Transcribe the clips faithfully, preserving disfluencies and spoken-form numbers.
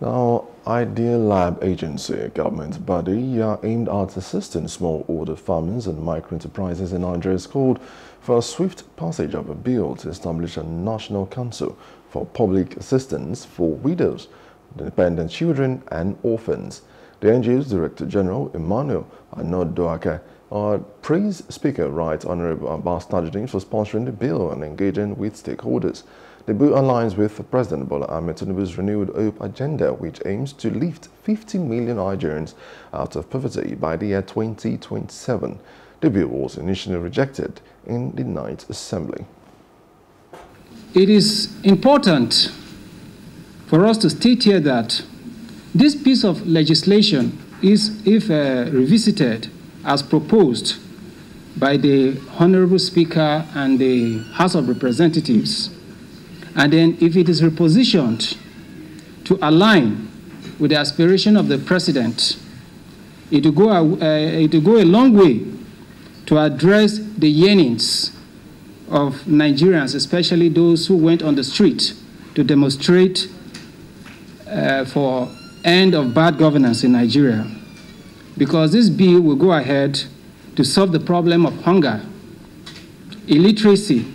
Now, Idealab Agency, a government body uh, aimed at assisting smallholder farmers and microenterprises in Nigeria, is called for a swift passage of a bill to establish a national council for public assistance for widows, dependent children, and orphans. The N G O's Director General Emmanuel Aondoakaa uh, praised Speaker Right Honourable Abbas Tajudeen for sponsoring the bill and engaging with stakeholders. The bill aligns with President Bola Ahmed Tinubu's Renewed Hope Agenda, which aims to lift fifty million Nigerians out of poverty by the year twenty twenty-seven. The bill was initially rejected in the Ninth Assembly. It is important for us to state here that this piece of legislation is, if uh, revisited as proposed by the Honorable Speaker and the House of Representatives, and then if it is repositioned to align with the aspiration of the President, it will go a, uh, it will go a long way to address the yearnings of Nigerians, especially those who went on the street to demonstrate uh, for end of bad governance in Nigeria. Because this bill will go ahead to solve the problem of hunger, illiteracy,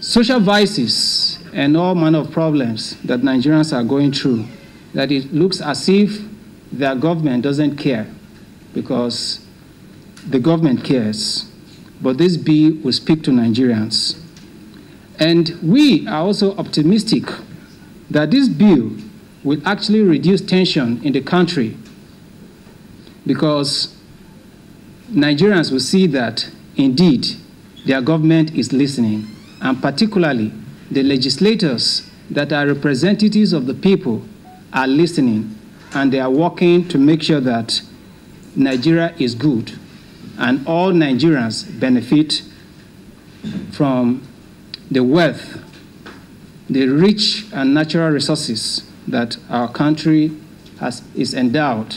social vices, and all manner of problems that Nigerians are going through, that it looks as if their government doesn't care, because the government cares. But this bill will speak to Nigerians. And we are also optimistic that this bill will actually reduce tension in the country, because Nigerians will see that, indeed, their government is listening, and particularly the legislators that are representatives of the people are listening, and they are working to make sure that Nigeria is good and all Nigerians benefit from the wealth, the rich and natural resources that our country has, is endowed.